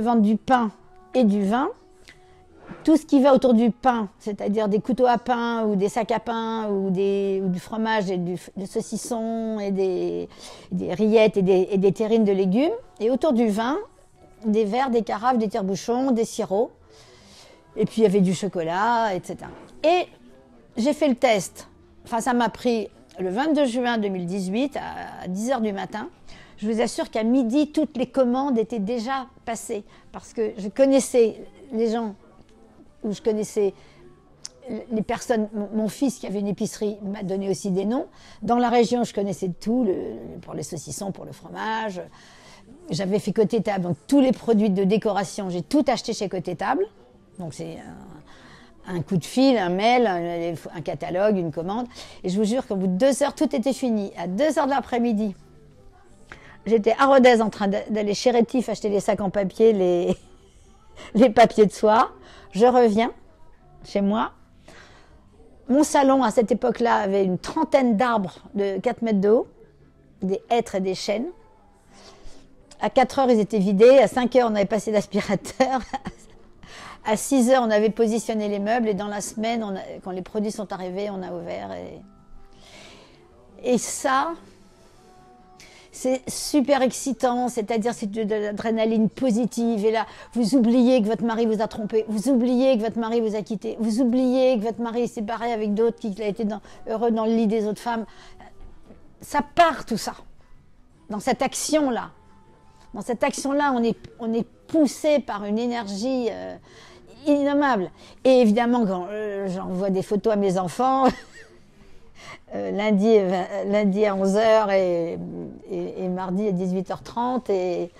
vendre du pain et du vin. Tout ce qui va autour du pain, c'est-à-dire des couteaux à pain ou des sacs à pain ou du fromage et du saucisson et des rillettes et des terrines de légumes. Et autour du vin, des verres, des carafes, des tire-bouchons, des sirops. Et puis, il y avait du chocolat, etc. Et j'ai fait le test. Enfin, ça m'a pris le 22 juin 2018 à 10 h du matin. Je vous assure qu'à midi, toutes les commandes étaient déjà passées parce que je connaissais les gens, où je connaissais les personnes. Mon fils, qui avait une épicerie, m'a donné aussi des noms. Dans la région, je connaissais tout, pour les saucissons, pour le fromage. J'avais fait Côté Table, donc tous les produits de décoration, j'ai tout acheté chez Côté Table. Donc c'est un coup de fil, un mail, un catalogue, une commande. Et je vous jure qu'au bout de 2 heures, tout était fini. À 2 heures de l'après-midi, j'étais à Rodez en train d'aller chez Rétif acheter les sacs en papier, les papiers de soie. Je reviens chez moi. Mon salon, à cette époque-là, avait une trentaine d'arbres de 4 mètres de haut, des hêtres et des chênes. À 4 h, ils étaient vidés. À 5 h, on avait passé l'aspirateur. À 6 h, on avait positionné les meubles. Et dans la semaine, quand les produits sont arrivés, on a ouvert. Et ça, c'est super excitant, c'est-à-dire c'est de l'adrénaline positive. Et là, vous oubliez que votre mari vous a trompé, vous oubliez que votre mari vous a quitté, vous oubliez que votre mari s'est barré avec d'autres, qu'il a été heureux dans le lit des autres femmes. Ça part tout ça, dans cette action-là. Dans cette action-là, on est poussé par une énergie innommable. Et évidemment, quand j'envoie des photos à mes enfants... lundi à 11 h et mardi à 18 h 30, et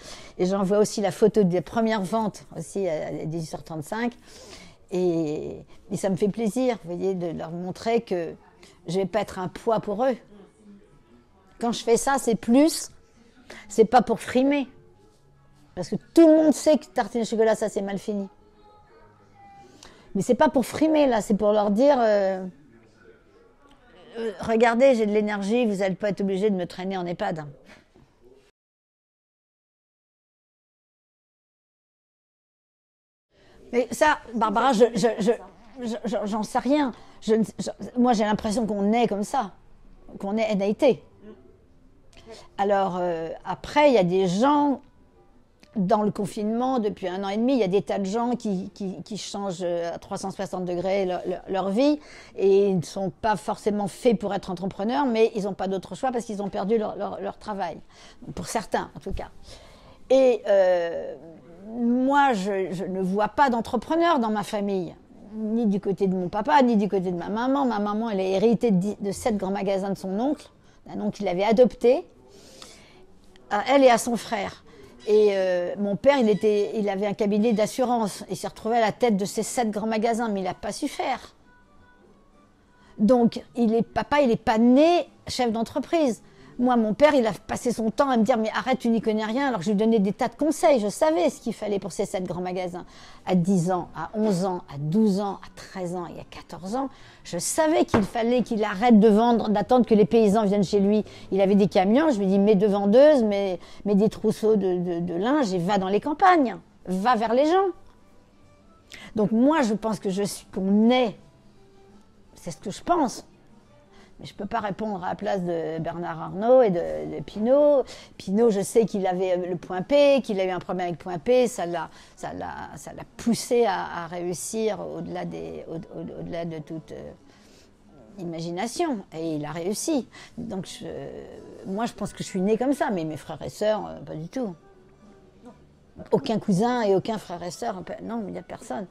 j'envoie aussi la photo des premières ventes aussi à 18 h 35, et ça me fait plaisir, vous voyez, de leur montrer que je ne vais pas être un poids pour eux. Quand je fais ça, c'est pas pour frimer, parce que tout le monde sait que Tartine et Chocolat, ça c'est mal fini, mais c'est pas pour frimer là, c'est pour leur dire regardez, j'ai de l'énergie, vous n'allez pas être obligé de me traîner en EHPAD. Mais ça, Barbara, j'en sais rien. Moi, j'ai l'impression qu'on est comme ça, qu'on est NIT. Alors, après, il y a des gens... Dans le confinement, depuis 1 an et demi, il y a des tas de gens qui changent à 360 degrés leur vie, et ils ne sont pas forcément faits pour être entrepreneurs, mais ils n'ont pas d'autre choix parce qu'ils ont perdu leur travail, pour certains en tout cas. Et moi, je ne vois pas d'entrepreneurs dans ma famille, ni du côté de mon papa, ni du côté de ma maman. Ma maman, elle est héritée de 7 grands magasins de son oncle, d'un oncle qui l'avait adopté, à elle et à son frère. Et mon père, il avait un cabinet d'assurance. Il s'est retrouvé à la tête de ces 7 grands magasins, mais il n'a pas su faire. Donc, papa, il n'est pas né chef d'entreprise. Moi, mon père, il a passé son temps à me dire « Mais arrête, tu n'y connais rien », alors que je lui donnais des tas de conseils. Je savais ce qu'il fallait pour ces 7 grands magasins. À 10 ans, à 11 ans, à 12 ans, à 13 ans et à 14 ans, je savais qu'il fallait qu'il arrête de vendre, d'attendre que les paysans viennent chez lui. Il avait des camions, je lui ai dit « Mets 2 vendeuses, mets des trousseaux de linge et va dans les campagnes, va vers les gens ». Donc moi, je pense qu'on est, c'est ce que je pense, Mais je ne peux pas répondre à la place de Bernard Arnault et de Pinault. Pinault, je sais qu'il avait le point P, qu'il a eu un problème avec le point P. Ça l'a poussé à réussir au-delà au-delà de toute imagination. Et il a réussi. Donc, moi, je pense que je suis née comme ça. Mais mes frères et sœurs, pas du tout. Aucun cousin et aucun frère et sœur. Non, il n'y a personne.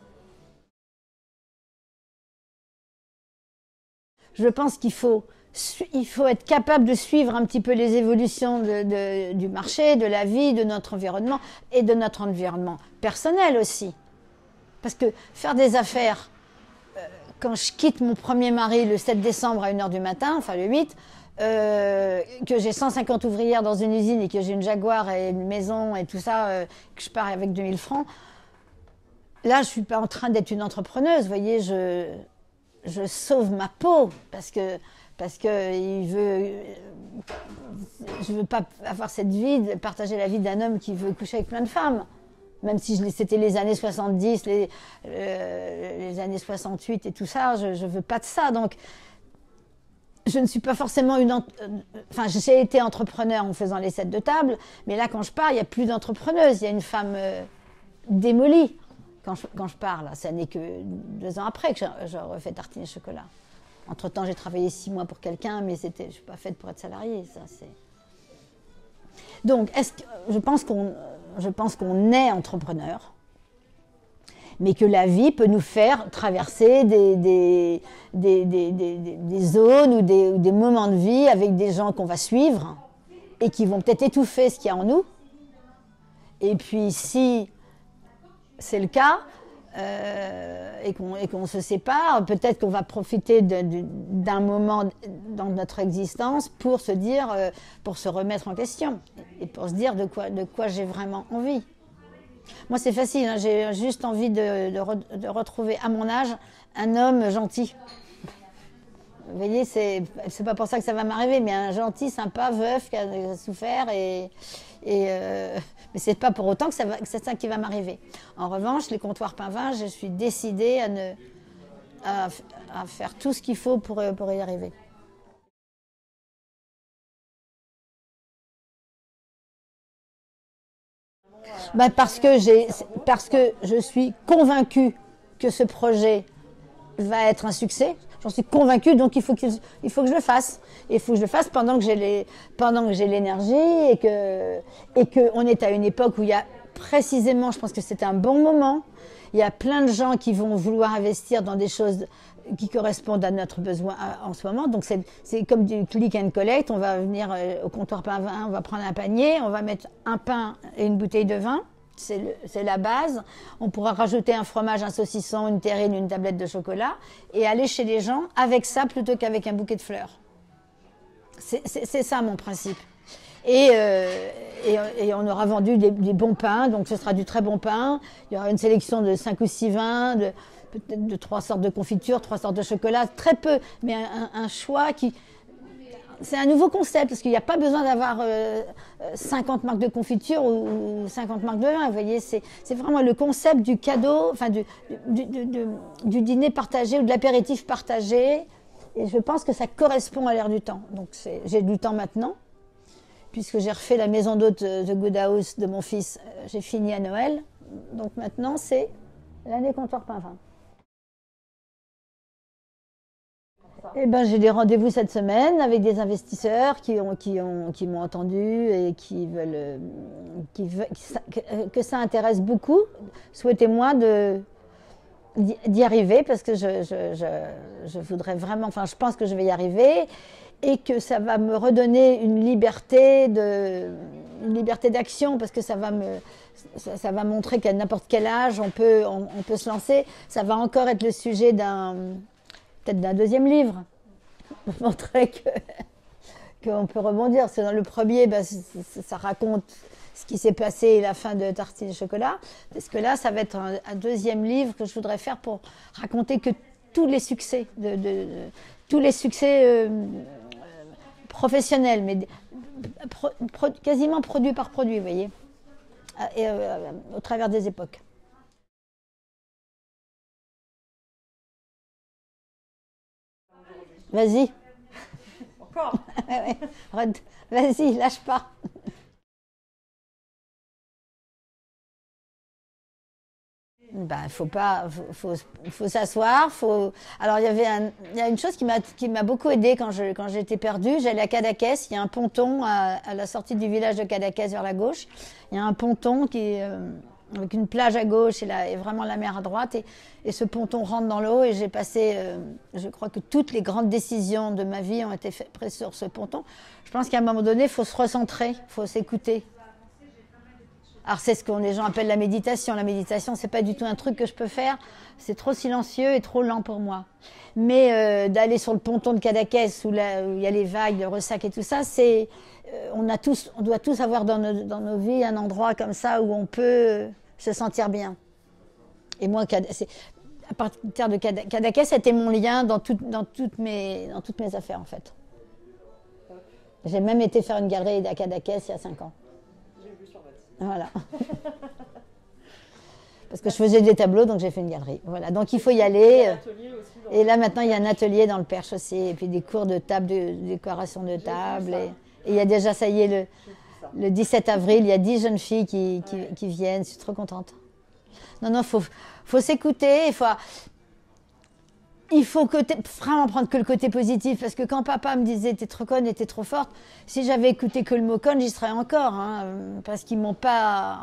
Je pense qu'il faut être capable de suivre un petit peu les évolutions du marché, de la vie, de notre environnement et de notre environnement personnel aussi. Parce que faire des affaires, quand je quitte mon premier mari le 7 décembre à 1h du matin, enfin le 8, que j'ai 150 ouvrières dans une usine et que j'ai une Jaguar et une maison et tout ça, que je pars avec 2000 francs, là je ne suis pas en train d'être une entrepreneuse, vous voyez, je sauve ma peau parce que je veux pas avoir cette vie, partager la vie d'un homme qui veut coucher avec plein de femmes. Même si c'était les années 70, les années 68 et tout ça, je veux pas de ça. Donc, je ne suis pas forcément Enfin, j'ai été entrepreneur en faisant les sets de table, mais là, quand je pars, il n'y a plus d'entrepreneuse, il y a une femme démolie. Quand je pars, là, ça n'est que 2 ans après que je refais Tartine et Chocolat. Entre-temps, j'ai travaillé 6 mois pour quelqu'un, mais je ne suis pas faite pour être salariée. Ça, donc, je pense qu'on est entrepreneur, mais que la vie peut nous faire traverser des zones ou des moments de vie avec des gens qu'on va suivre et qui vont peut-être étouffer ce qu'il y a en nous. Et puis, si c'est le cas, et qu'on se sépare, peut-être qu'on va profiter d'un moment dans notre existence pour se dire, pour se remettre en question et pour se dire de quoi j'ai vraiment envie. Moi, c'est facile, hein, j'ai juste envie de retrouver à mon âge un homme gentil. Vous voyez, c'est pas pour ça que ça va m'arriver, mais un gentil, sympa, veuf qui a souffert mais c'est pas pour autant que c'est ça qui va m'arriver. En revanche, les comptoirs pain-vin, je suis décidée à faire tout ce qu'il faut pour y arriver. Bah parce que je suis convaincue que ce projet va être un succès. J'en suis convaincue, donc il faut que je le fasse. Il faut que je le fasse pendant que j'ai l'énergie et que on est à une époque où il y a précisément, je pense que c'est un bon moment. Il y a plein de gens qui vont vouloir investir dans des choses qui correspondent à notre besoin en ce moment. Donc c'est comme du click and collect. On va venir au comptoir pain-vin, on va prendre un panier, on va mettre un pain et une bouteille de vin. C'est la base. On pourra rajouter un fromage, un saucisson, une terrine, une tablette de chocolat et aller chez les gens avec ça plutôt qu'avec un bouquet de fleurs. C'est ça mon principe. Et on aura vendu des bons pains, donc ce sera du très bon pain. Il y aura une sélection de 5 ou 6 vins, peut-être de 3 sortes de confitures, 3 sortes de chocolat, très peu, mais un choix qui... C'est un nouveau concept, parce qu'il n'y a pas besoin d'avoir 50 marques de confiture ou 50 marques de vin, vous voyez. C'est vraiment le concept du cadeau, enfin du dîner partagé ou de l'apéritif partagé. Et je pense que ça correspond à l'ère du temps. Donc j'ai du temps maintenant, puisque j'ai refait la maison d'hôte The Good House de mon fils, j'ai fini à Noël. Donc maintenant, c'est l'année comptoir pain-vin. Eh ben, j'ai des rendez-vous cette semaine avec des investisseurs qui m'ont entendu et qui veulent, que ça intéresse beaucoup. Souhaitez-moi d'y arriver parce que je voudrais vraiment, enfin je pense que je vais y arriver et que ça va me redonner une liberté d'action parce que ça va montrer qu'à n'importe quel âge on peut se lancer. Ça va encore être le sujet d'un deuxième livre, pour montrer qu'on peut rebondir. Parce que dans le premier, ben, ça raconte ce qui s'est passé et la fin de Tartine et Chocolat. Parce que là, ça va être un deuxième livre que je voudrais faire pour raconter que tous les succès, tous les succès professionnels, mais quasiment produit par produit, vous voyez, au travers des époques. Vas-y. Encore. Vas-y, lâche pas. Ben, faut s'asseoir, faut... Alors, il y a une chose qui m'a beaucoup aidée quand j'étais perdue. J'allais à Cadaquès, il y a un ponton à la sortie du village de Cadaquès vers la gauche. Il y a un ponton qui est, avec une plage à gauche et vraiment la mer à droite. Et ce ponton rentre dans l'eau et j'ai passé, je crois que toutes les grandes décisions de ma vie ont été prises sur ce ponton. Je pense qu'à un moment donné, il faut se recentrer, il faut s'écouter. Alors c'est ce que les gens appellent la méditation. La méditation, c'est pas du tout un truc que je peux faire. C'est trop silencieux et trop lent pour moi. Mais d'aller sur le ponton de Cadaquès où il y a les vagues, le ressac et tout ça, c'est, on doit tous avoir dans nos vies un endroit comme ça où on peut se sentir bien. Et moi, à partir de Cadaquès, c'était mon lien dans toutes mes affaires en fait. J'ai même été faire une galerie à Cadaquès il y a 5 ans. Voilà. Parce que je faisais des tableaux, donc j'ai fait une galerie. Voilà, donc il faut y aller. Et là, maintenant, il y a un atelier dans le Perche aussi. Et puis des cours de table, de décoration de table. Et il y a déjà, ça y est, le 17 avril, il y a 10 jeunes filles qui viennent. Je suis trop contente. Non, non, faut s'écouter. Il faut vraiment prendre que le côté positif. Parce que quand papa me disait « t'es trop conne et t'es trop forte », si j'avais écouté que le mot « conne », j'y serais encore. Hein, parce qu'ils ne m'ont pas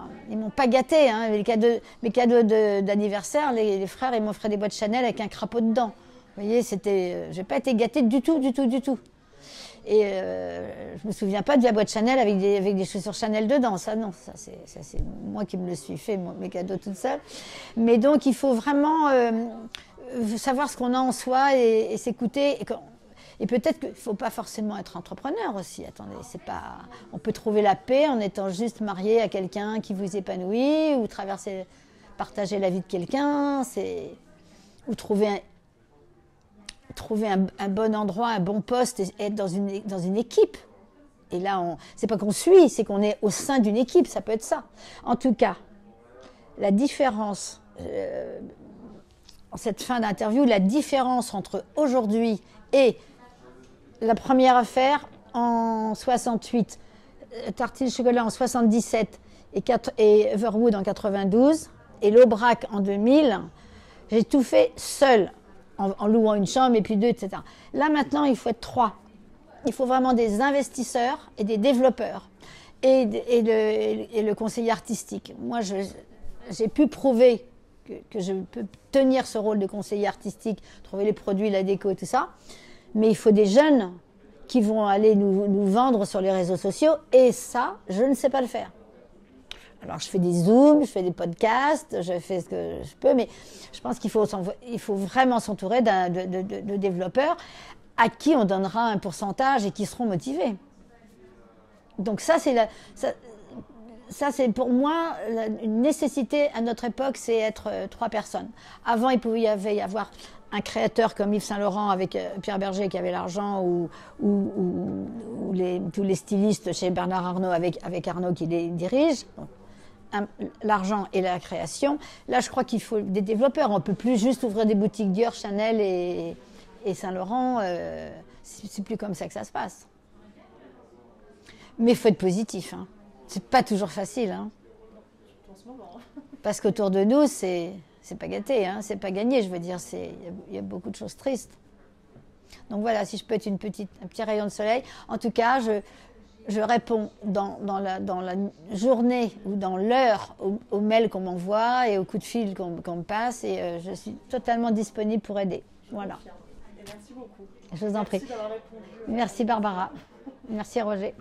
gâtée. Hein. Mes cadeaux d'anniversaire, les frères, ils m'offraient des boîtes Chanel avec un crapaud dedans. Vous voyez, je n'ai pas été gâtée du tout, du tout, du tout. Et je ne me souviens pas de la boîte Chanel avec des chaussures Chanel dedans. Ça, non, ça c'est moi qui me le suis fait, mes cadeaux toute seule. Mais donc, il faut vraiment... savoir ce qu'on a en soi et s'écouter. Et peut-être qu'il ne faut pas forcément être entrepreneur aussi. Attendez, c'est pas... On peut trouver la paix en étant juste marié à quelqu'un qui vous épanouit ou partager la vie de quelqu'un. Ou trouver un bon endroit, un bon poste et être dans une équipe. Et là, c'est pas qu'on suit, c'est qu'on est au sein d'une équipe. Ça peut être ça. En tout cas, la différence... cette fin d'interview, la différence entre aujourd'hui et la première affaire en 68, Tartine et Chocolat en 77 et Everwood en 92 et l'Aubrac en 2000, j'ai tout fait seule en louant une chambre et puis 2, etc. Là maintenant, il faut être 3. Il faut vraiment des investisseurs et des développeurs et le conseiller artistique. Moi, j'ai pu prouver que je peux tenir ce rôle de conseiller artistique, trouver les produits, la déco et tout ça. Mais il faut des jeunes qui vont aller nous vendre sur les réseaux sociaux. Et ça, je ne sais pas le faire. Alors, je fais des Zooms, je fais des podcasts, je fais ce que je peux. Mais je pense qu'il faut vraiment s'entourer de développeurs à qui on donnera un pourcentage et qui seront motivés. Donc ça, c'est la... Ça, c'est pour moi une nécessité à notre époque, c'est être 3 personnes. Avant, il pouvait y avoir un créateur comme Yves Saint-Laurent avec Pierre Berger qui avait l'argent ou tous les stylistes chez Bernard Arnault avec Arnault qui les dirige. L'argent et la création. Là, je crois qu'il faut des développeurs. On ne peut plus juste ouvrir des boutiques Dior, Chanel et Saint-Laurent. C'est plus comme ça que ça se passe. Mais il faut être positif, hein. C'est pas toujours facile, hein. En ce moment. Parce qu'autour de nous, c'est pas gâté, hein. C'est pas gagné, je veux dire. Il y a beaucoup de choses tristes. Donc voilà, si je peux être un petit rayon de soleil. En tout cas, je réponds dans la journée ou dans l'heure aux mails qu'on m'envoie et aux coups de fil qu'on me passe. Et je suis totalement disponible pour aider. Voilà. Merci beaucoup. Je vous en prie. Merci Barbara. Merci Roger.